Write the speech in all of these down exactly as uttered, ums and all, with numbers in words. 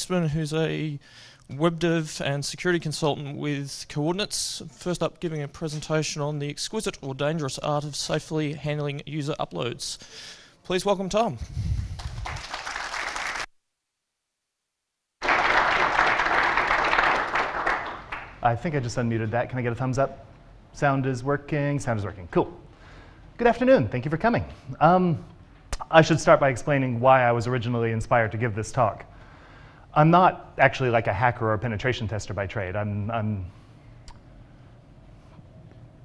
Eastman, who's a web dev and security consultant with Coordinates. First up, giving a presentation on the exquisite or dangerous art of safely handling user uploads. Please welcome Tom. I think I just unmuted that. Can I get a thumbs up? Sound is working. Sound is working. Cool. Good afternoon. Thank you for coming. Um, I should start by explaining why I was originally inspired to give this talk. I'm not actually like a hacker or a penetration tester by trade. I'm, I'm,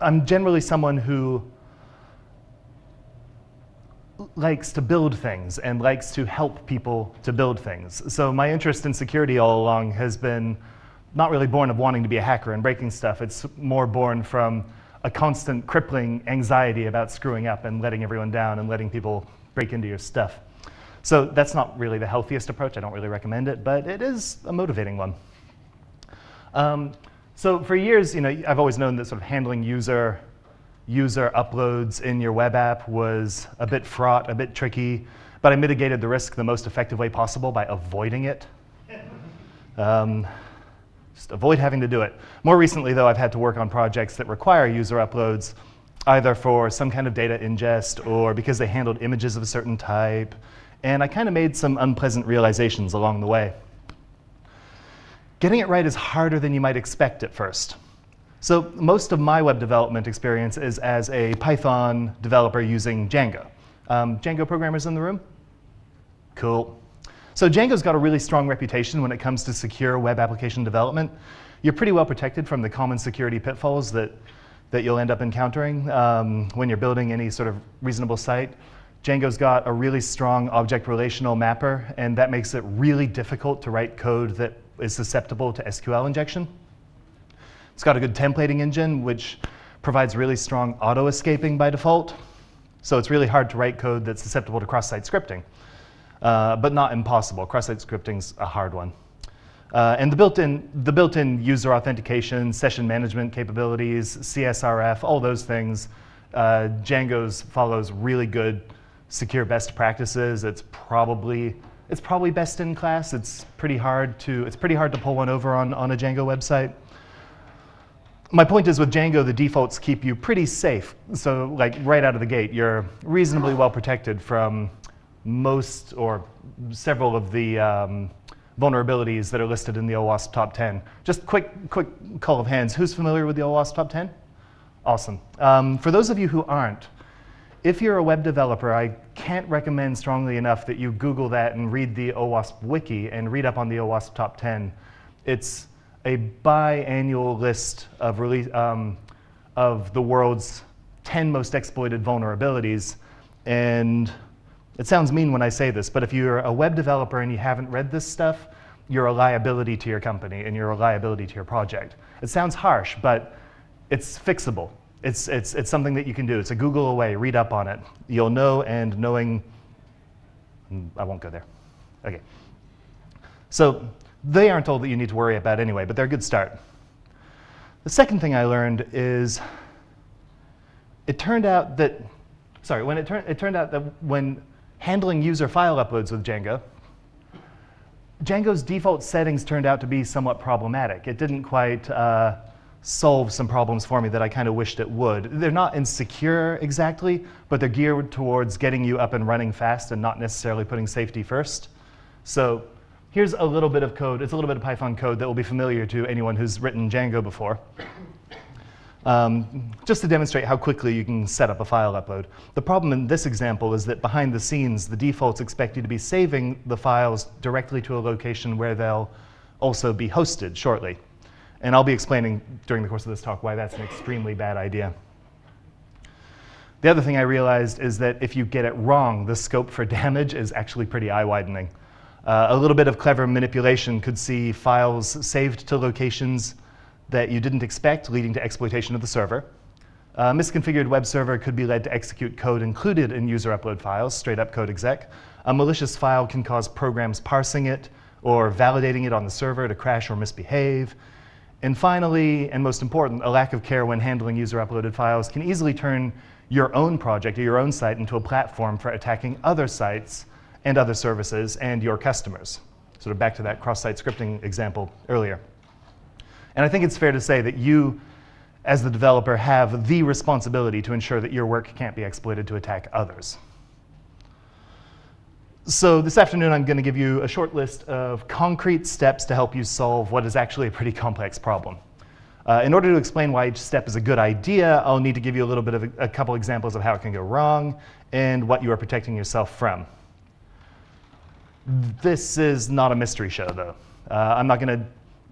I'm generally someone who likes to build things and likes to help people to build things. So my interest in security all along has been not really born of wanting to be a hacker and breaking stuff. It's more born from a constant crippling anxiety about screwing up and letting everyone down and letting people break into your stuff. So that's not really the healthiest approach. I don't really recommend it, but it is a motivating one. Um, so for years, you know, I've always known that sort of handling user, user uploads in your web app was a bit fraught, a bit tricky, but I mitigated the risk the most effective way possible by avoiding it. Um, Just avoid having to do it. More recently, though, I've had to work on projects that require user uploads, either for some kind of data ingest or because they handled images of a certain type. And I kind of made some unpleasant realizations along the way. Getting it right is harder than you might expect at first. So most of my web development experience is as a Python developer using Django. Um, Django programmers in the room? Cool. So Django's got a really strong reputation when it comes to secure web application development. You're pretty well protected from the common security pitfalls that, that you'll end up encountering um, when you're building any sort of reasonable site. Django's got a really strong object relational mapper, and that makes it really difficult to write code that is susceptible to S Q L injection. It's got a good templating engine, which provides really strong auto-escaping by default. So it's really hard to write code that's susceptible to cross-site scripting. Uh, but not impossible. Cross-site scripting's a hard one. Uh, and the built-in the built-in user authentication, session management capabilities, C S R F, all those things, uh, Django's follows really good secure best practices. It's probably it's probably best in class. It's pretty hard to it's pretty hard to pull one over on on a Django website. My point is, with Django, the defaults keep you pretty safe. So, like right out of the gate, you're reasonably well protected from most or several of the um, vulnerabilities that are listed in the OWASP top ten. Just quick, quick call of hands. Who's familiar with the OWASP top ten? Awesome. Um, for those of you who aren't, if you're a web developer, I can't recommend strongly enough that you Google that and read the OWASP wiki and read up on the OWASP top ten. It's a biannual list of, release, um, of the world's ten most exploited vulnerabilities. And it sounds mean when I say this, but if you're a web developer and you haven't read this stuff, you're a liability to your company and you're a liability to your project. It sounds harsh, but it's fixable. It's, it's, it's something that you can do. It's a Google away. Read up on it. You'll know, and knowing, I won't go there. OK. So they aren't all that you need to worry about anyway, but they're a good start. The second thing I learned is it turned out that, sorry, when it, tur it turned out that when handling user file uploads with Django, Django's default settings turned out to be somewhat problematic. It didn't quite uh, solve some problems for me that I kind of wished it would. They're not insecure exactly, but they're geared towards getting you up and running fast and not necessarily putting safety first. So here's a little bit of code. It's a little bit of Python code that will be familiar to anyone who's written Django before. Um, just to demonstrate how quickly you can set up a file upload. The problem in this example is that behind the scenes, the defaults expect you to be saving the files directly to a location where they'll also be hosted shortly. And I'll be explaining during the course of this talk why that's an extremely bad idea. The other thing I realized is that if you get it wrong, the scope for damage is actually pretty eye-widening. Uh, a little bit of clever manipulation could see files saved to locations that you didn't expect, leading to exploitation of the server. A misconfigured web server could be led to execute code included in user upload files, straight up code exec. A malicious file can cause programs parsing it or validating it on the server to crash or misbehave. And finally, and most important, a lack of care when handling user uploaded files can easily turn your own project or your own site into a platform for attacking other sites and other services and your customers. sort of back to that cross-site scripting example earlier. And I think it's fair to say that you, as the developer, have the responsibility to ensure that your work can't be exploited to attack others. So this afternoon, I'm going to give you a short list of concrete steps to help you solve what is actually a pretty complex problem. Uh, in order to explain why each step is a good idea, I'll need to give you a little bit of a, a couple examples of how it can go wrong and what you are protecting yourself from. This is not a mystery show, though. Uh, I'm not going to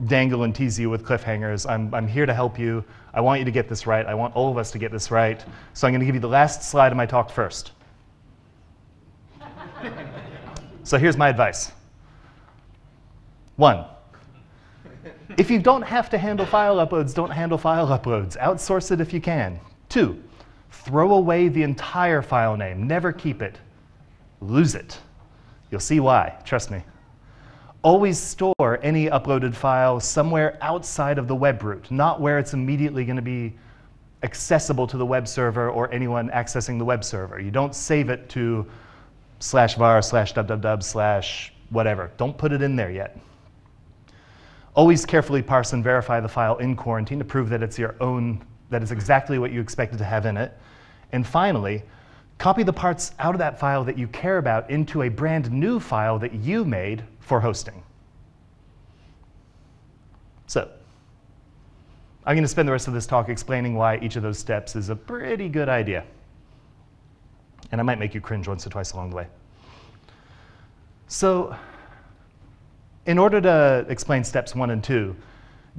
dangle and tease you with cliffhangers. I'm, I'm here to help you. I want you to get this right. I want all of us to get this right. So I'm going to give you the last slide of my talk first. So here's my advice. One, if you don't have to handle file uploads, don't handle file uploads. Outsource it if you can. Two, throw away the entire file name. Never keep it. Lose it. You'll see why. Trust me. Always store any uploaded file somewhere outside of the web root, not where it's immediately going to be accessible to the web server or anyone accessing the web server. You don't save it to slash var, slash www, slash whatever. Don't put it in there yet. Always carefully parse and verify the file in quarantine to prove that it's your own, that it's exactly what you expected to have in it. And finally, copy the parts out of that file that you care about into a brand new file that you made for hosting. So I'm going to spend the rest of this talk explaining why each of those steps is a pretty good idea. And I might make you cringe once or twice along the way. So in order to explain steps one and two,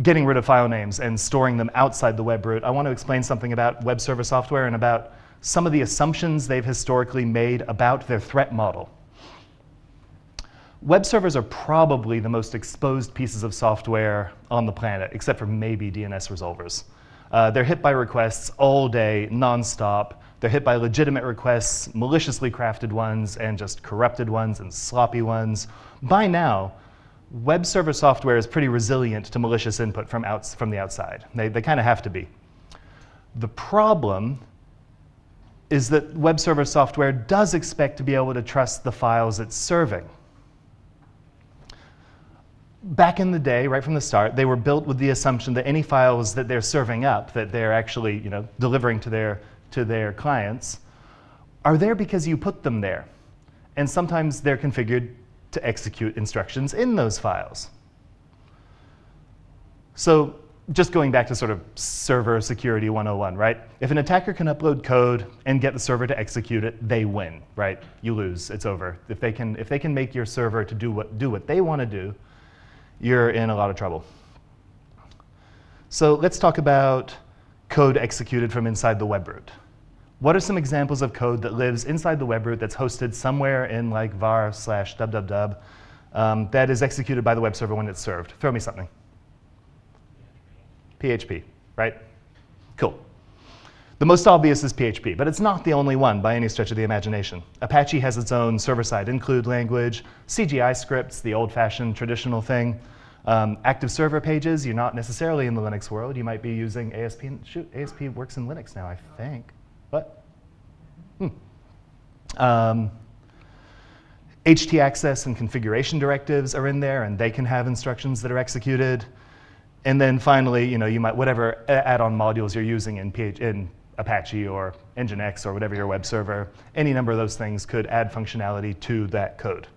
getting rid of file names and storing them outside the web root, I want to explain something about web server software and about some of the assumptions they've historically made about their threat model. Web servers are probably the most exposed pieces of software on the planet, except for maybe D N S resolvers. Uh, they're hit by requests all day, nonstop. They're hit by legitimate requests, maliciously crafted ones, and just corrupted ones and sloppy ones. By now, web server software is pretty resilient to malicious input from, outs from the outside. They, they kind of have to be. The problem is that web server software does expect to be able to trust the files it's serving. Back in the day, right from the start, they were built with the assumption that any files that they're serving up, that they're actually you know, delivering to their, to their clients, are there because you put them there. And sometimes they're configured to execute instructions in those files. So just going back to sort of server security one oh one, right? If an attacker can upload code and get the server to execute it, they win, right? You lose, it's over. If they can, if they can make your server to do what, do what they want to do, you're in a lot of trouble. So let's talk about code executed from inside the web root. What are some examples of code that lives inside the web root that's hosted somewhere in like var slash www um, that is executed by the web server when it's served? Throw me something. P H P, right? Cool. The most obvious is P H P, but it's not the only one by any stretch of the imagination. Apache has its own server-side include language, C G I scripts, the old-fashioned traditional thing. Um, active server pages, you're not necessarily in the Linux world. You might be using A S P. Shoot, A S P works in Linux now, I think. What? Hmm. Um, H T access and configuration directives are in there, and they can have instructions that are executed. And then finally, you know, you might whatever add-on modules you're using in, P H, in Apache or Nginx or whatever your web server, any number of those things could add functionality to that code.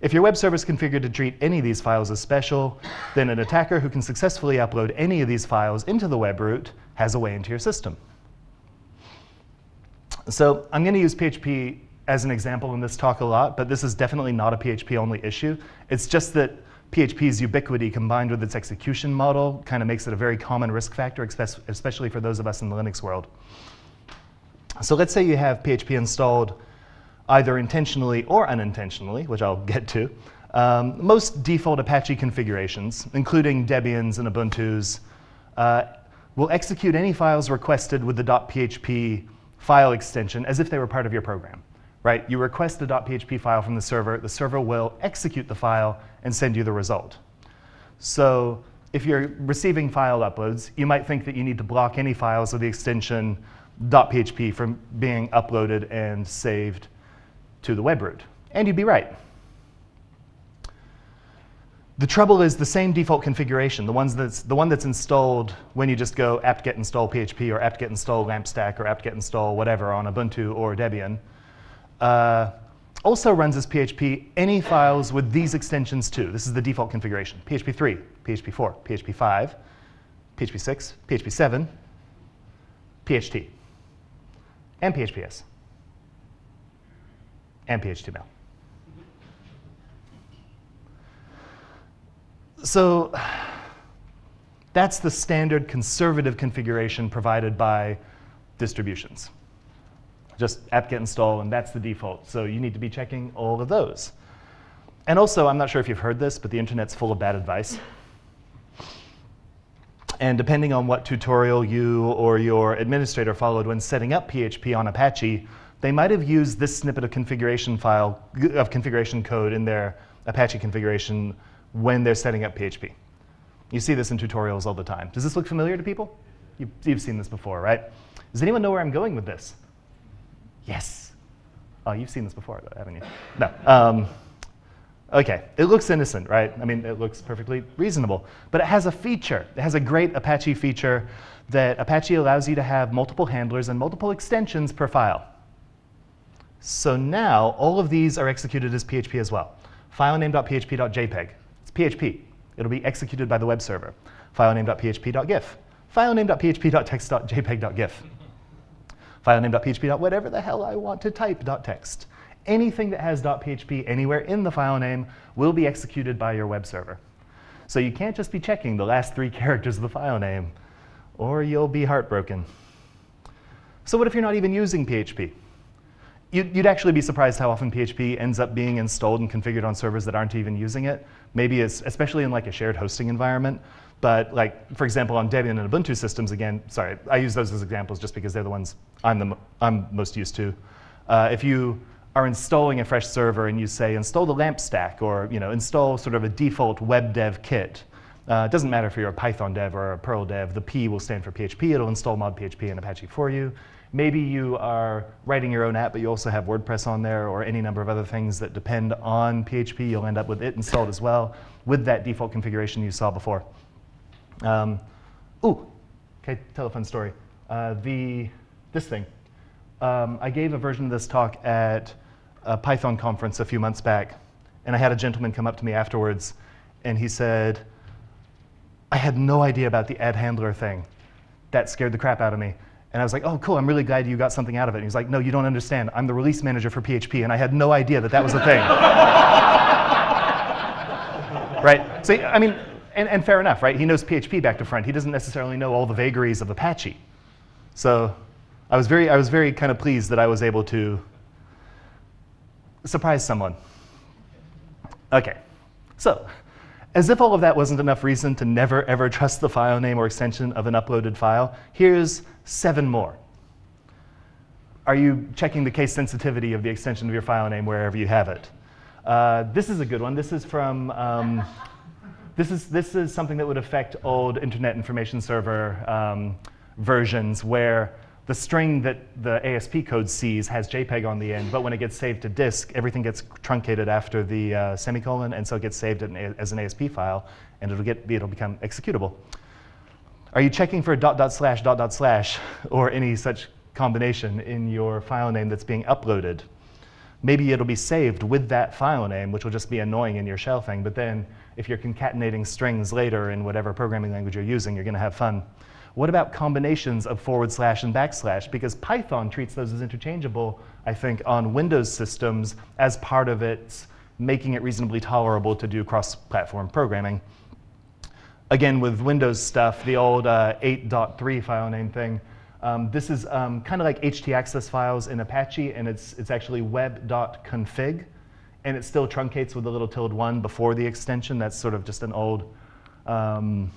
If your web server is configured to treat any of these files as special, then an attacker who can successfully upload any of these files into the web root has a way into your system. So I'm going to use P H P as an example in this talk a lot, but this is definitely not a P H P-only issue. It's just that P H P's ubiquity combined with its execution model kind of makes it a very common risk factor, especially for those of us in the Linux world. So let's say you have P H P installed either intentionally or unintentionally, which I'll get to. Um, most default Apache configurations, including Debian's and Ubuntu's, uh, will execute any files requested with the .php file extension as if they were part of your program. Right? You request the .php file from the server. The server will execute the file and send you the result. So if you're receiving file uploads, you might think that you need to block any files with the extension .php from being uploaded and saved to the web root. And you'd be right. The trouble is the same default configuration, the, ones that's, the one that's installed when you just go apt-get install P H P or apt-get install LAMP stack or apt-get install whatever on Ubuntu or Debian, uh, also runs as P H P any files with these extensions too. This is the default configuration, P H P three, P H P four, P H P five, P H P six, P H P seven, P H T, and P H P S, and P H T M L. So that's the standard conservative configuration provided by distributions. Just apt-get install, and that's the default. So you need to be checking all of those. And also, I'm not sure if you've heard this, but the internet's full of bad advice. And depending on what tutorial you or your administrator followed when setting up P H P on Apache, they might have used this snippet of configuration file, of configuration code in their Apache configuration when they're setting up P H P. You see this in tutorials all the time. Does this look familiar to people? You've, you've seen this before, right? Does anyone know where I'm going with this? Yes. Oh, you've seen this before, though, haven't you? No. Um, OK, it looks innocent, right? I mean, it looks perfectly reasonable. But it has a feature. It has a great Apache feature that Apache allows you to have multiple handlers and multiple extensions per file. So now, all of these are executed as P H P as well. Filename.php.jpg. P H P. It'll be executed by the web server. Filename.php.gif. Filename.php.text.jpg.gif. Filename.php. Whatever the hell I want to type.text. Anything that has .php anywhere in the file name will be executed by your web server. So you can't just be checking the last three characters of the file name, or you'll be heartbroken. So what if you're not even using P H P? You'd actually be surprised how often P H P ends up being installed and configured on servers that aren't even using it. Maybe it's especially in like a shared hosting environment. But like, for example, on Debian and Ubuntu systems, again, sorry, I use those as examples just because they're the ones I'm, the, I'm most used to. Uh, if you are installing a fresh server and you say, install the LAMP stack or you know, install sort of a default web dev kit, uh, it doesn't matter if you're a Python dev or a Perl dev, the P will stand for P H P. It'll install mod P H P and Apache for you. Maybe you are writing your own app, but you also have WordPress on there or any number of other things that depend on P H P. You'll end up with it installed as well with that default configuration you saw before. Um, ooh, okay, tell a fun story. Uh, the, this thing. Um, I gave a version of this talk at a Python conference a few months back, and I had a gentleman come up to me afterwards, and he said, I had no idea about the add handler thing. That scared the crap out of me. And I was like, oh, cool, I'm really glad you got something out of it. And he's like, no, you don't understand. I'm the release manager for P H P, and I had no idea that that was a thing. Right? So, I mean, and, and fair enough, right? He knows P H P back to front. He doesn't necessarily know all the vagaries of Apache. So I was very, I was very kind of pleased that I was able to surprise someone. OK. So as if all of that wasn't enough reason to never, ever trust the file name or extension of an uploaded file, here's seven more. Are you checking the case sensitivity of the extension of your file name wherever you have it? Uh, this is a good one. This is from um, this is this is something that would affect old Internet Information Server um, versions where the string that the A S P code sees has JPEG on the end, but when it gets saved to disk, everything gets truncated after the uh, semicolon, and so it gets saved as an A S P file, and it'll get it'll become executable. Are you checking for dot dot slash dot dot slash or any such combination in your file name that's being uploaded? Maybe it'll be saved with that file name, which will just be annoying in your shell thing. But then if you're concatenating strings later in whatever programming language you're using, you're going to have fun. What about combinations of forward slash and backslash? Because Python treats those as interchangeable, I think, on Windows systems as part of its making it reasonably tolerable to do cross-platform programming. Again, with Windows stuff, the old uh, eight point three file name thing, um, this is um, kind of like htaccess files in Apache, and it's, it's actually web.config, and it still truncates with a little tilde one before the extension. That's sort of just an old, um,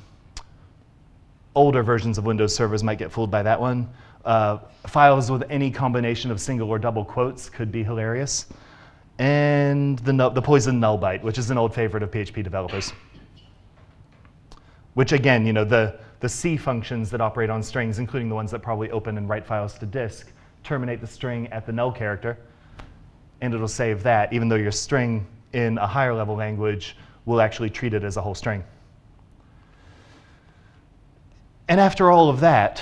older versions of Windows servers might get fooled by that one. Uh, files with any combination of single or double quotes could be hilarious. And the, no the poison null byte, which is an old favorite of P H P developers. Which again, you know, the, the C functions that operate on strings, including the ones that probably open and write files to disk, terminate the string at the null character, and it'll save that, even though your string in a higher level language we'll actually treat it as a whole string. And after all of that,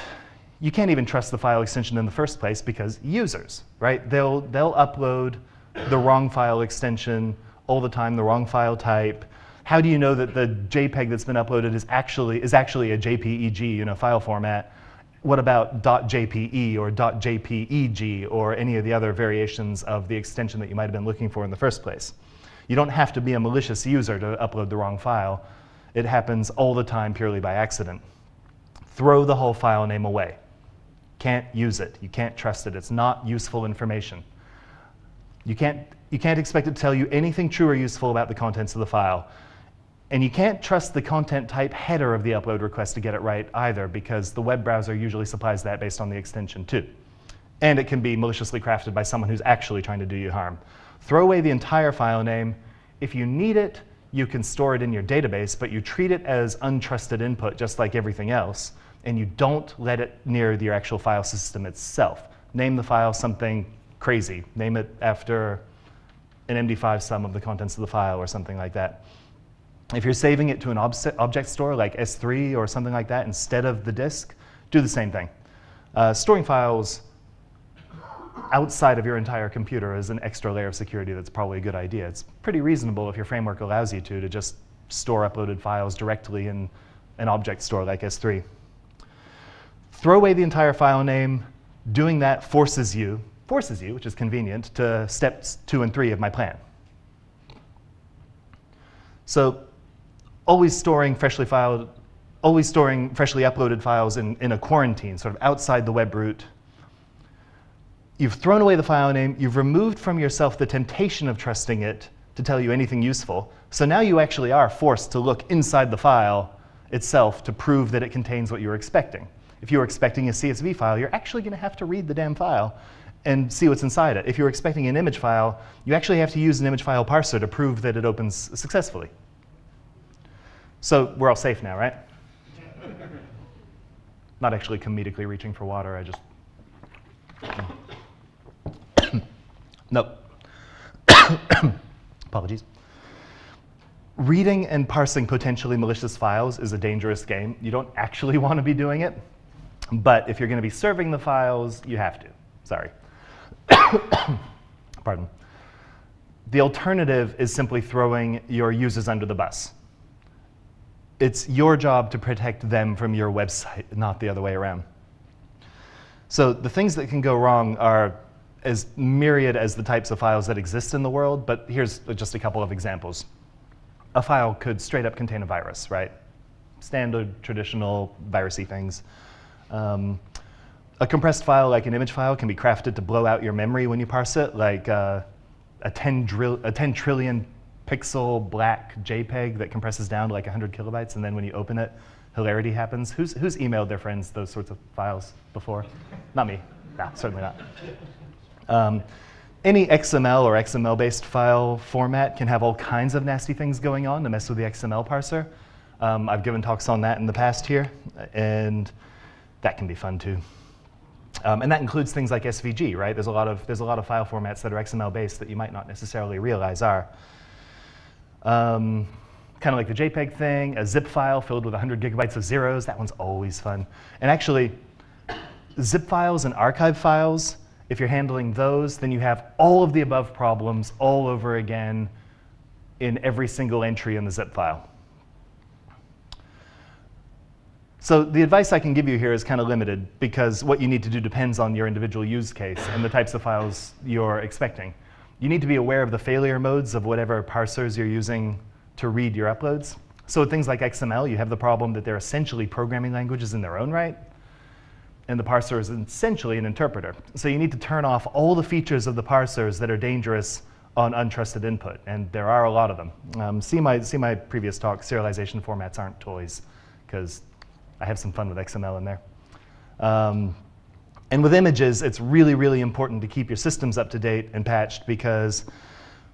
you can't even trust the file extension in the first place because users, right? They'll, they'll upload the wrong file extension all the time, the wrong file type. How do you know that the JPEG that's been uploaded is actually, is actually a J P E G, you know, file format? What about .jpe or .jpeg or any of the other variations of the extension that you might have been looking for in the first place? You don't have to be a malicious user to upload the wrong file. It happens all the time purely by accident. Throw the whole file name away. Can't use it. You can't trust it. It's not useful information. You can't, you can't expect it to tell you anything true or useful about the contents of the file. And you can't trust the content type header of the upload request to get it right either, because the web browser usually supplies that based on the extension too. And it can be maliciously crafted by someone who's actually trying to do you harm. Throw away the entire file name. If you need it, you can store it in your database, but you treat it as untrusted input just like everything else, and you don't let it near your actual file system itself. Name the file something crazy. Name it after an M D five sum of the contents of the file or something like that. If you're saving it to an ob object store like S three or something like that instead of the disk, do the same thing. Uh, storing files outside of your entire computer is an extra layer of security that's probably a good idea. It's pretty reasonable if your framework allows you to, to just store uploaded files directly in an object store like S three. Throw away the entire file name. Doing that forces you, forces you, which is convenient, to steps two and three of my plan. So, Always storing freshly filed, always storing freshly uploaded files in, in a quarantine, sort of outside the web root. You've thrown away the file name. You've removed from yourself the temptation of trusting it to tell you anything useful. So now you actually are forced to look inside the file itself to prove that it contains what you were expecting. If you were expecting a C S V file, you're actually going to have to read the damn file and see what's inside it. If you're expecting an image file, you actually have to use an image file parser to prove that it opens successfully. So we're all safe now, right? Not actually comedically reaching for water, I just... Nope. Apologies. Reading and parsing potentially malicious files is a dangerous game. You don't actually want to be doing it, but if you're going to be serving the files, you have to. Sorry. Pardon. The alternative is simply throwing your users under the bus. It's your job to protect them from your website, not the other way around. So the things that can go wrong are as myriad as the types of files that exist in the world, but here's just a couple of examples. A file could straight up contain a virus, right? Standard, traditional, virusy things. Um, a compressed file, like an image file, can be crafted to blow out your memory when you parse it, like uh, a, ten dri- a ten trillion pixel black JPEG that compresses down to like one hundred kilobytes, and then when you open it, hilarity happens. Who's, who's emailed their friends those sorts of files before? Not me. No, certainly not. Um, any X M L or X M L-based file format can have all kinds of nasty things going on to mess with the X M L parser. Um, I've given talks on that in the past here, and that can be fun too. Um, and that includes things like S V G, right? There's a lot of, there's a lot of file formats that are X M L-based that you might not necessarily realize are. Um, kind of like the JPEG thing, a zip file filled with one hundred gigabytes of zeros. That one's always fun. And actually, zip files and archive files, if you're handling those, then you have all of the above problems all over again in every single entry in the zip file. So the advice I can give you here is kind of limited, because what you need to do depends on your individual use case and the types of files you're expecting. You need to be aware of the failure modes of whatever parsers you're using to read your uploads. So with things like X M L, you have the problem that they're essentially programming languages in their own right, and the parser is essentially an interpreter. So you need to turn off all the features of the parsers that are dangerous on untrusted input, and there are a lot of them. Um, see, my, see my previous talk, Serialization Formats Aren't Toys, because I have some fun with X M L in there. Um, And with images, it's really, really important to keep your systems up to date and patched, because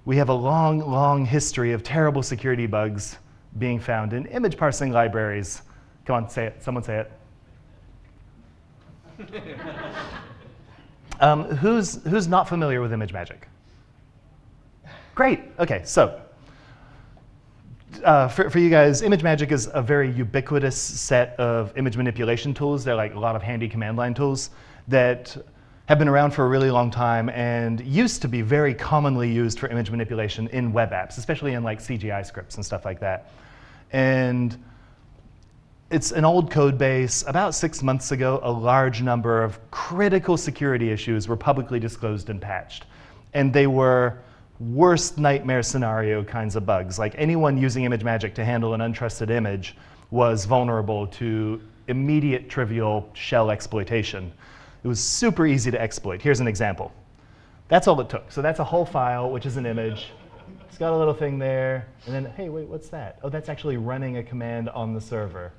we have a long, long history of terrible security bugs being found in image parsing libraries. Come on, say it. Someone say it. um, who's, who's not familiar with ImageMagick? Great. OK, so uh, for, for you guys, ImageMagick is a very ubiquitous set of image manipulation tools. They're like a lot of handy command line tools that have been around for a really long time and used to be very commonly used for image manipulation in web apps, especially in like C G I scripts and stuff like that. And it's an old code base. About six months ago, a large number of critical security issues were publicly disclosed and patched. And they were worst nightmare scenario kinds of bugs. Like anyone using ImageMagick to handle an untrusted image was vulnerable to immediate trivial shell exploitation. It was super easy to exploit. Here's an example. That's all it took. So that's a whole file, which is an image. It's got a little thing there. And then, hey, wait, what's that? Oh, that's actually running a command on the server.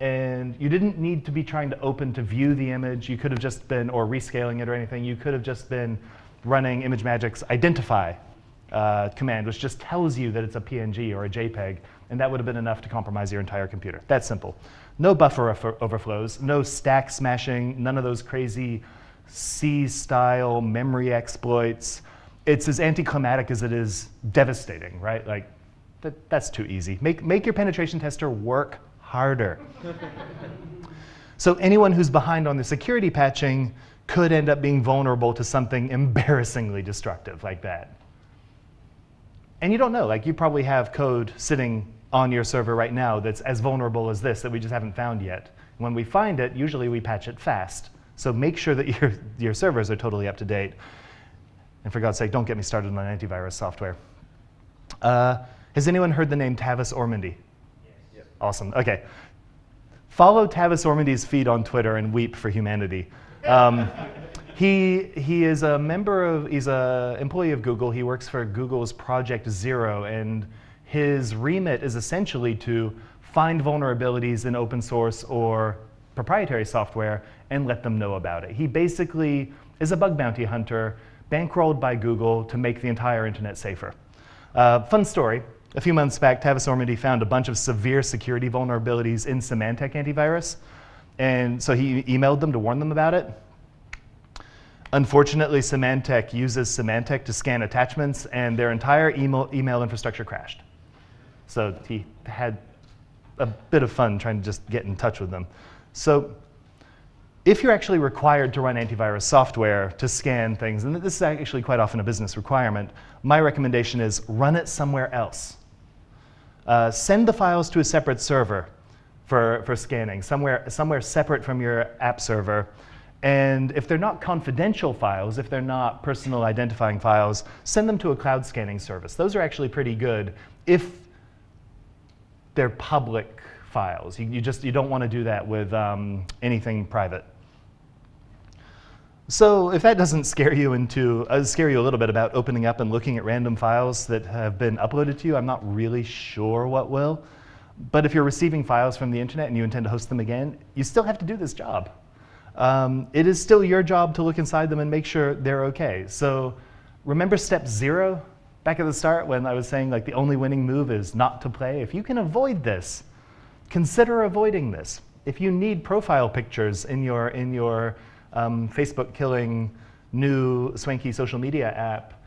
And you didn't need to be trying to open to view the image. You could have just been, or rescaling it or anything, you could have just been running ImageMagick's identify uh, command, which just tells you that it's a P N G or a JPEG. And that would have been enough to compromise your entire computer. That's simple. No buffer overflows, no stack smashing, none of those crazy C-style memory exploits. It's as anticlimactic as it is devastating, right? Like, that, that's too easy. Make, make your penetration tester work harder. So anyone who's behind on the security patching could end up being vulnerable to something embarrassingly destructive like that. And you don't know. Like, you probably have code sitting on your server right now that's as vulnerable as this that we just haven't found yet. When we find it, usually we patch it fast. So make sure that your, your servers are totally up to date. And for God's sake, don't get me started on antivirus software. Uh, has anyone heard the name Tavis Ormandy? Yes. Yep. Awesome. OK. Follow Tavis Ormandy's feed on Twitter and weep for humanity. Um, He, he is a member of, he's an employee of Google. He works for Google's Project Zero, and his remit is essentially to find vulnerabilities in open source or proprietary software and let them know about it. He basically is a bug bounty hunter bankrolled by Google to make the entire internet safer. Uh, fun story. A few months back, Tavis Ormandy found a bunch of severe security vulnerabilities in Symantec antivirus, and so he emailed them to warn them about it. Unfortunately, Symantec uses Symantec to scan attachments, and their entire email, email infrastructure crashed. So he had a bit of fun trying to just get in touch with them. So if you're actually required to run antivirus software to scan things, and this is actually quite often a business requirement, my recommendation is run it somewhere else. Uh, send the files to a separate server for, for scanning, somewhere, somewhere separate from your app server. And if they're not confidential files, if they're not personal identifying files, send them to a cloud scanning service. Those are actually pretty good if they're public files. You, you just you don't want to do that with um, anything private. So if that doesn't scare you into uh, scare you a little bit about opening up and looking at random files that have been uploaded to you, I'm not really sure what will. But if you're receiving files from the internet and you intend to host them again, you still have to do this job. Um, it is still your job to look inside them and make sure they're OK. So remember step zero back at the start when I was saying like the only winning move is not to play? If you can avoid this, consider avoiding this. If you need profile pictures in your, in your um, Facebook-killing new swanky social media app,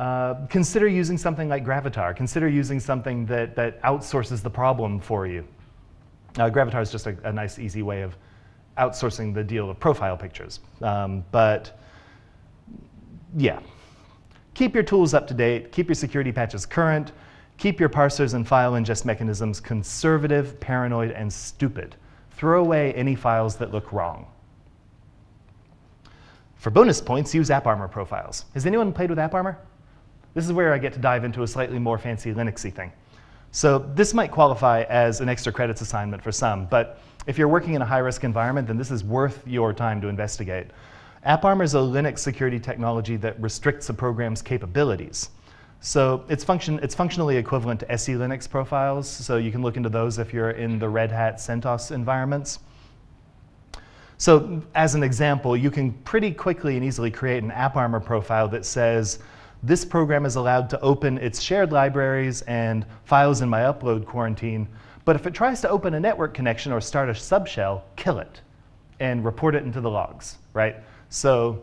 uh, consider using something like Gravatar. Consider using something that, that outsources the problem for you. Uh, Gravatar is just a, a nice, easy way of outsourcing the deal of profile pictures. Um, but yeah, keep your tools up to date. Keep your security patches current. Keep your parsers and file ingest mechanisms conservative, paranoid, and stupid. Throw away any files that look wrong. For bonus points, use AppArmor profiles. Has anyone played with AppArmor? This is where I get to dive into a slightly more fancy Linuxy thing. So this might qualify as an extra credits assignment for some, but if you're working in a high-risk environment, then this is worth your time to investigate. AppArmor is a Linux security technology that restricts a program's capabilities. So it's, function, it's functionally equivalent to SELinux profiles, so you can look into those if you're in the Red Hat CentOS environments. So as an example, you can pretty quickly and easily create an AppArmor profile that says, this program is allowed to open its shared libraries and files in my upload quarantine. But if it tries to open a network connection or start a subshell, kill it and report it into the logs, right? So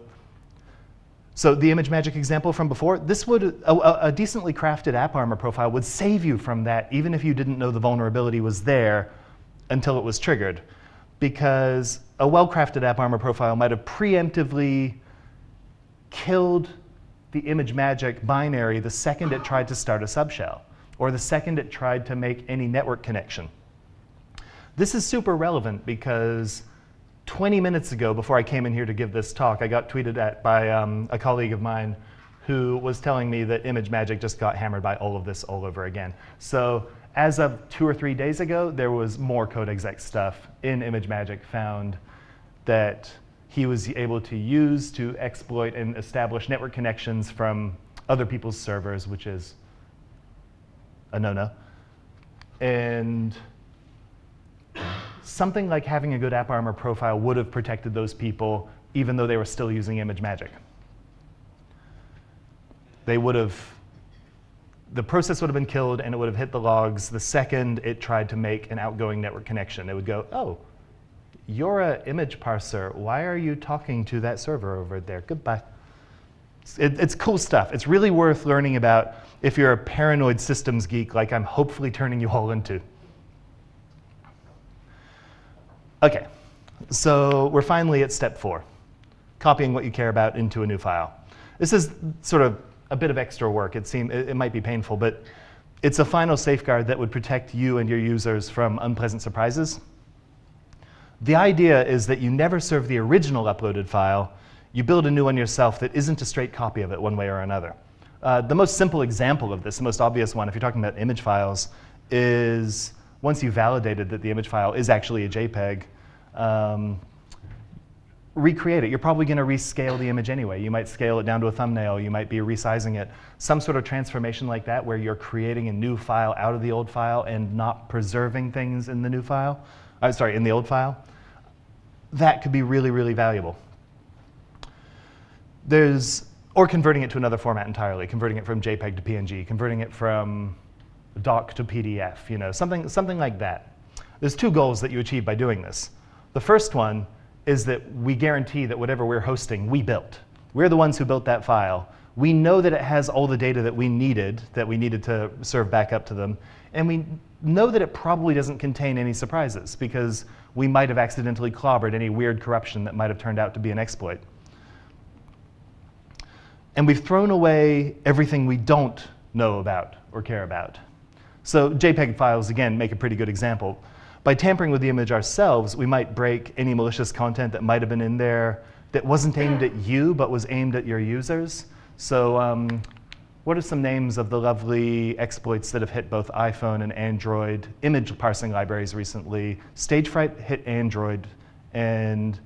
So the ImageMagick example from before, this would, a, a decently crafted AppArmor profile would save you from that, even if you didn't know the vulnerability was there until it was triggered. Because a well-crafted AppArmor profile might have preemptively killed the ImageMagick binary the second it tried to start a subshell, or the second it tried to make any network connection. This is super relevant because twenty minutes ago, before I came in here to give this talk, I got tweeted at by um, a colleague of mine who was telling me that ImageMagick just got hammered by all of this all over again. So as of two or three days ago, there was more code exec stuff in ImageMagick found that he was able to use to exploit and establish network connections from other people's servers, which is a no-no. And something like having a good AppArmor profile would have protected those people, even though they were still using ImageMagick. They would have, the process would have been killed, and it would have hit the logs the second it tried to make an outgoing network connection. It would go, oh, you're an image parser. Why are you talking to that server over there? Goodbye. It, it's cool stuff. It's really worth learning about if you're a paranoid systems geek like I'm hopefully turning you all into. OK, so we're finally at step four, copying what you care about into a new file. This is sort of a bit of extra work. It, seem, it, it might be painful, but it's a final safeguard that would protect you and your users from unpleasant surprises. The idea is that you never serve the original uploaded file. You build a new one yourself that isn't a straight copy of it one way or another. Uh, the most simple example of this, the most obvious one, if you're talking about image files, is once you validated that the image file is actually a JPEG, um, recreate it. You're probably going to rescale the image anyway. You might scale it down to a thumbnail. You might be resizing it. Some sort of transformation like that where you're creating a new file out of the old file and not preserving things in the new file, uh, sorry, in the old file, that could be really, really valuable. There's, or converting it to another format entirely, converting it from JPEG to P N G, converting it from doc to P D F, you know, something, something like that. There's two goals that you achieve by doing this. The first one is that we guarantee that whatever we're hosting, we built. We're the ones who built that file. We know that it has all the data that we needed, that we needed to serve back up to them. And we know that it probably doesn't contain any surprises, because we might have accidentally clobbered any weird corruption that might have turned out to be an exploit. And we've thrown away everything we don't know about or care about. So JPEG files, again, make a pretty good example. By tampering with the image ourselves, we might break any malicious content that might have been in there that wasn't aimed at you, but was aimed at your users. So um, what are some names of the lovely exploits that have hit both iPhone and Android image parsing libraries recently? Stagefright hit Android, and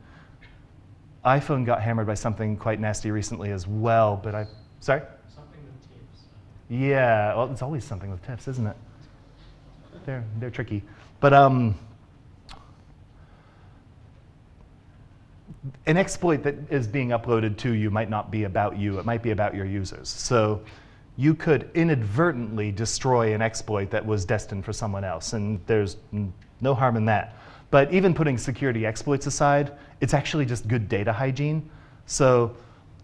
iPhone got hammered by something quite nasty recently as well. But I, sorry? Something with tiffs. Yeah, well, it's always something with tiffs, isn't it? They're, they're tricky. But um, an exploit that is being uploaded to you might not be about you. It might be about your users. So you could inadvertently destroy an exploit that was destined for someone else. And there's no harm in that. But even putting security exploits aside, it's actually just good data hygiene. So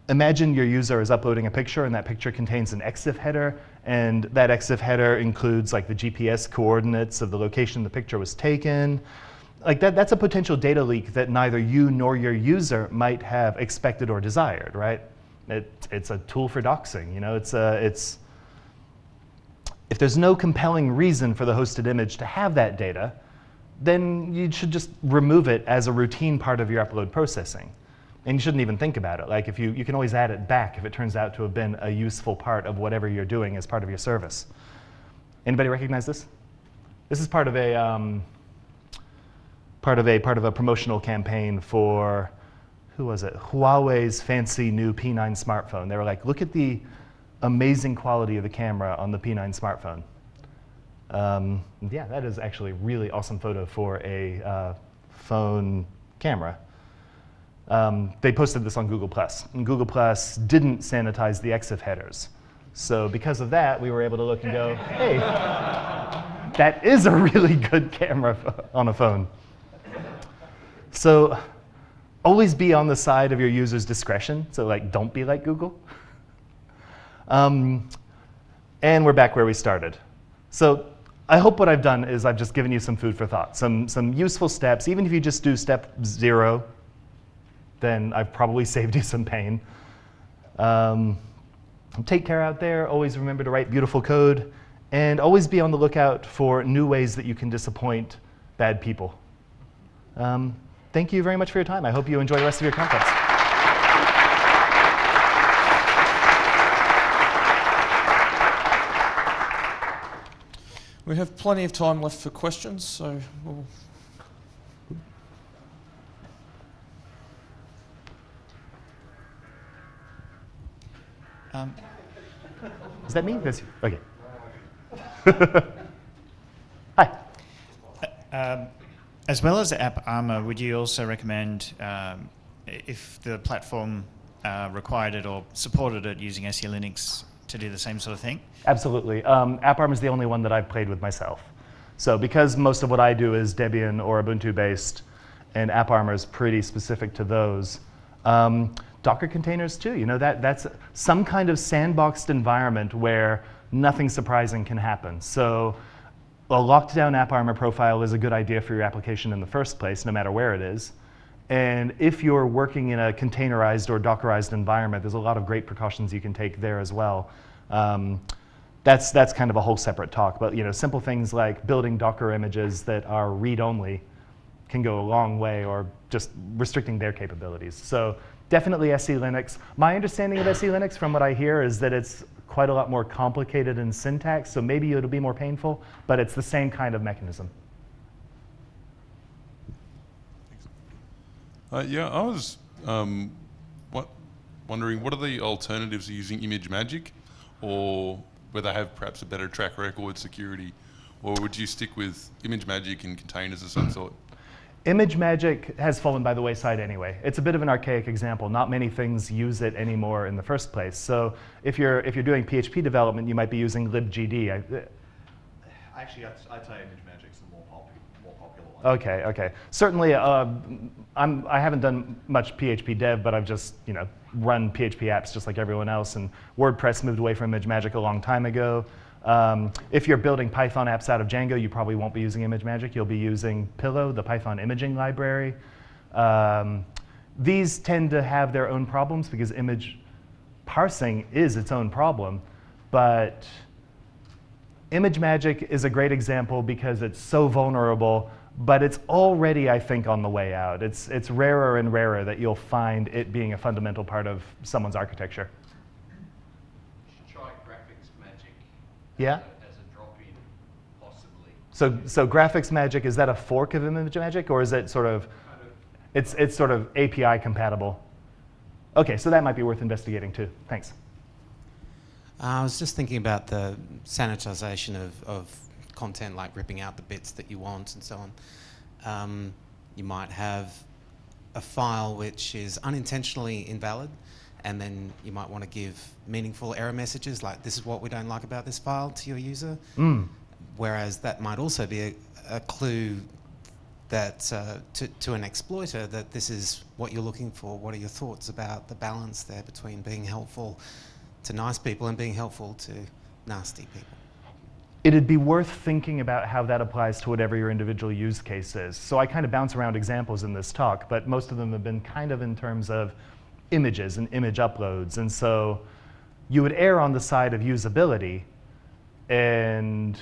imagine your user is uploading a picture, and that picture contains an EXIF header. And that EXIF header includes like the G P S coordinates of the location the picture was taken. Like that, that's a potential data leak that neither you nor your user might have expected or desired, right? It, it's a tool for doxing. You know, it's a, it's, if there's no compelling reason for the hosted image to have that data, then you should just remove it as a routine part of your upload processing. And you shouldn't even think about it. Like if you, you can always add it back if it turns out to have been a useful part of whatever you're doing as part of your service. Anybody recognize this? This is part of a, um, part of a, part of a promotional campaign for, who was it? Huawei's fancy new P nine smartphone. They were like, look at the amazing quality of the camera on the P nine smartphone. Um, yeah, that is actually a really awesome photo for a uh, phone camera. Um, they posted this on Google Plus. And Google Plus didn't sanitize the EXIF headers. So because of that, we were able to look and go, hey, that is a really good camera on a phone. So Always be on the side of your user's discretion, so like, don't be like Google. Um, and we're back where we started. So I hope what I've done is I've just given you some food for thought, some, some useful steps. Even if you just do step zero, then I've probably saved you some pain. Um, take care out there. Always remember to write beautiful code. And always be on the lookout for new ways that you can disappoint bad people. Um, Thank you very much for your time. I hope you enjoy the rest of your conference. We have plenty of time left for questions, so we'll... Um. Is that me? That's you. OK. Hi. Um. As well as AppArmor, would you also recommend, um, if the platform uh, required it or supported it, using SELinux to do the same sort of thing? Absolutely. Um, AppArmor is the only one that I've played with myself. So because most of what I do is Debian or Ubuntu-based, and AppArmor is pretty specific to those. Um, Docker containers, too. You know, that, that's some kind of sandboxed environment where nothing surprising can happen. So a locked-down AppArmor profile is a good idea for your application in the first place, no matter where it is. And if you're working in a containerized or Dockerized environment, there's a lot of great precautions you can take there as well. Um, that's, that's kind of a whole separate talk. But you know, simple things like building Docker images that are read-only can go a long way, or just restricting their capabilities. So definitely SELinux. My understanding of SELinux, from what I hear, is that it's quite a lot more complicated in syntax, so maybe it'll be more painful, but it's the same kind of mechanism. Uh, yeah, I was um, what, wondering, what are the alternatives to using ImageMagick, or whether they have perhaps a better track record security, or would you stick with ImageMagick and containers of some sort? ImageMagick has fallen by the wayside anyway. It's a bit of an archaic example. Not many things use it anymore in the first place. So if you're, if you're doing P H P development, you might be using libgd. I, Actually, I'd, I'd say ImageMagick's the more, pop more popular one. OK, OK. Certainly, uh, I'm, I haven't done much P H P dev, but I've just you know, run P H P apps just like everyone else. And WordPress moved away from ImageMagick a long time ago. Um, if you're building Python apps out of Django, you probably won't be using ImageMagick. You'll be using Pillow, the Python imaging library. Um, these tend to have their own problems because image parsing is its own problem. But ImageMagick is a great example because it's so vulnerable. But it's already, I think, on the way out. It's, it's rarer and rarer that you'll find it being a fundamental part of someone's architecture. Yeah. As a drop-in, possibly. So, so GraphicsMagick, is that a fork of ImageMagick, or is it sort of, kind of, it's it's sort of A P I compatible? Okay, so that might be worth investigating too. Thanks. Uh, I was just thinking about the sanitization of of content, like ripping out the bits that you want and so on. Um, you might have a file which is unintentionally invalid, and then you might want to give meaningful error messages, like this is what we don't like about this file, to your user. Mm. Whereas that might also be a, a clue that uh, to, to an exploiter that this is what you're looking for. What are your thoughts about the balance there between being helpful to nice people and being helpful to nasty people? It'd be worth thinking about how that applies to whatever your individual use case is. So I kind of bounce around examples in this talk, but most of them have been kind of in terms of images and image uploads. And so you would err on the side of usability. And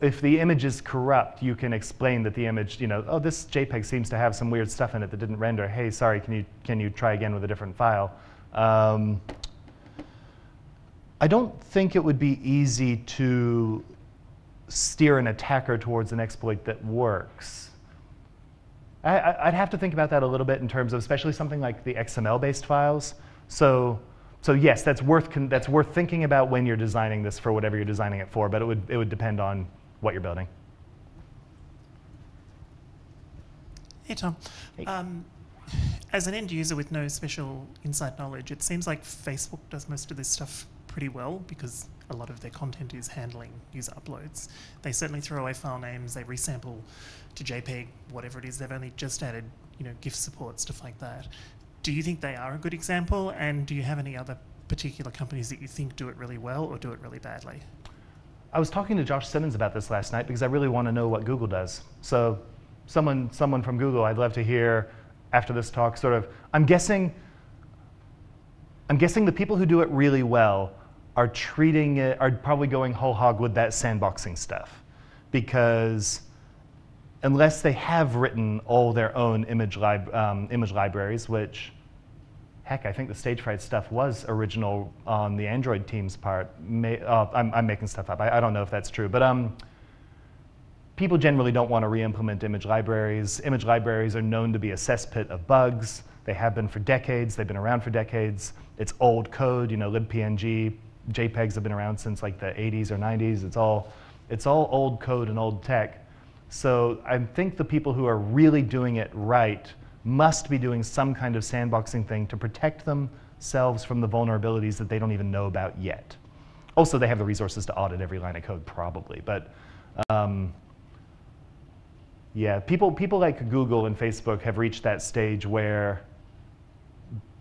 if the image is corrupt, you can explain that the image, you know, oh, this JPEG seems to have some weird stuff in it that didn't render. Hey, sorry, can you, can you try again with a different file? Um, I don't think it would be easy to steer an attacker towards an exploit that works. I, I'd have to think about that a little bit in terms of especially something like the X M L-based files. So, so yes, that's worth con that's worth thinking about when you're designing this for whatever you're designing it for. But it would it would depend on what you're building. Hey Tom, hey. Um, as an end user with no special inside knowledge, it seems like Facebook does most of this stuff pretty well because a lot of their content is handling user uploads. They certainly throw away file names, they resample to JPEG, whatever it is they've only just added you know, GIF support, stuff like that. Do you think they are a good example, and do you have any other particular companies that you think do it really well or do it really badly? I was talking to Josh Simmons about this last night because I really want to know what Google does. So someone, someone from Google, I'd love to hear after this talk sort of, I'm guessing, I'm guessing the people who do it really well are treating it, are probably going whole hog with that sandboxing stuff. Because unless they have written all their own image, lib um, image libraries, which, heck, I think the Stagefright stuff was original on the Android team's part. May, uh, I'm, I'm making stuff up. I, I don't know if that's true. But um, people generally don't want to re-implement image libraries. Image libraries are known to be a cesspit of bugs. They have been for decades. They've been around for decades. It's old code. You know, libpng, JPEGs have been around since like the eighties or nineties. It's all, it's all old code and old tech. So I think the people who are really doing it right must be doing some kind of sandboxing thing to protect themselves from the vulnerabilities that they don't even know about yet. Also, they have the resources to audit every line of code, probably. But um, yeah, people, people like Google and Facebook have reached that stage where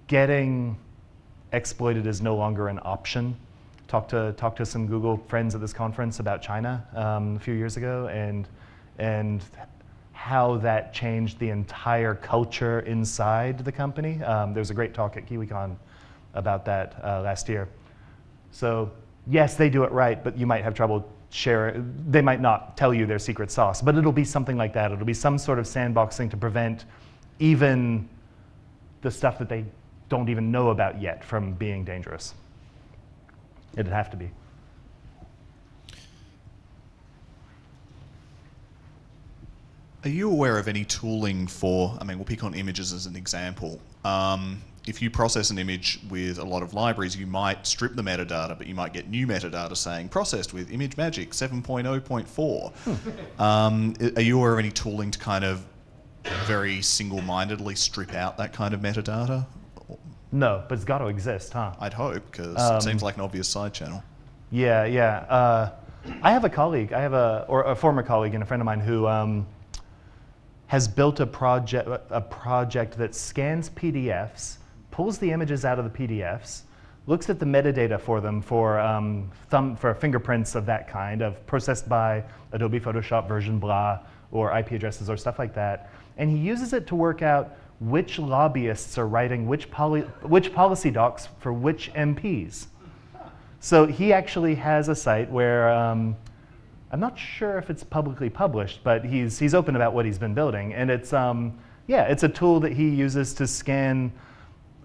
getting exploited is no longer an option. Talk to, talk to some Google friends at this conference about China um, a few years ago, and and how that changed the entire culture inside the company. Um, there was a great talk at KiwiCon about that uh, last year. So yes, they do it right, but you might have trouble sharing. They might not tell you their secret sauce, but it'll be something like that. It'll be some sort of sandboxing to prevent even the stuff that they don't even know about yet from being dangerous. It'd have to be. Are you aware of any tooling for, I mean, we'll pick on images as an example. Um, if you process an image with a lot of libraries, you might strip the metadata, but you might get new metadata saying, processed with ImageMagick seven point oh point four. Hmm. Um, are you aware of any tooling to kind of very single-mindedly strip out that kind of metadata? No, but it's got to exist, huh? I'd hope, because um, it seems like an obvious side channel. Yeah, yeah. Uh, I have a colleague, I have a, or a former colleague and a friend of mine who um, has built a project, a project that scans P D Fs, pulls the images out of the P D Fs, looks at the metadata for them for um, thumb, for fingerprints of that kind, of processed by Adobe Photoshop version blah, or I P addresses or stuff like that, and he uses it to work out which lobbyists are writing which, poli which policy docs for which M Ps. So he actually has a site where, um, I'm not sure if it's publicly published, but he's, he's open about what he's been building. And it's, um, yeah, it's a tool that he uses to scan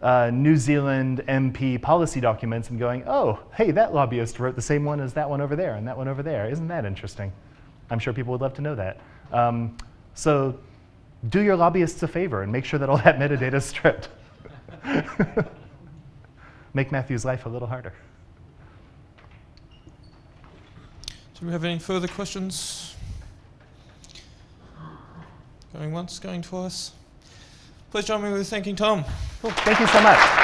uh, New Zealand M P policy documents and going, oh, hey, that lobbyist wrote the same one as that one over there and that one over there. Isn't that interesting? I'm sure people would love to know that. Um, so do your lobbyists a favor and make sure that all that metadata is stripped. Make Matthew's life a little harder. Do we have any further questions? Going once, going twice. Please join me with thanking Tom. Cool. Thank you so much.